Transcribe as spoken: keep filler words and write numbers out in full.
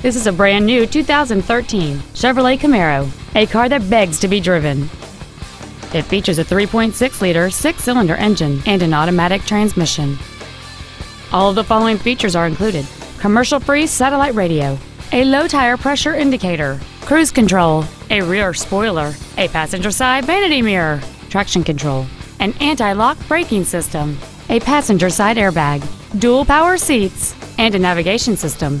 This is a brand new two thousand thirteen Chevrolet Camaro, a car that begs to be driven. It features a three point six liter six-cylinder engine and an automatic transmission. All of the following features are included: commercial-free satellite radio, a low tire pressure indicator, cruise control, a rear spoiler, a passenger side vanity mirror, traction control, an anti-lock braking system, a passenger side airbag, dual power seats, and a navigation system.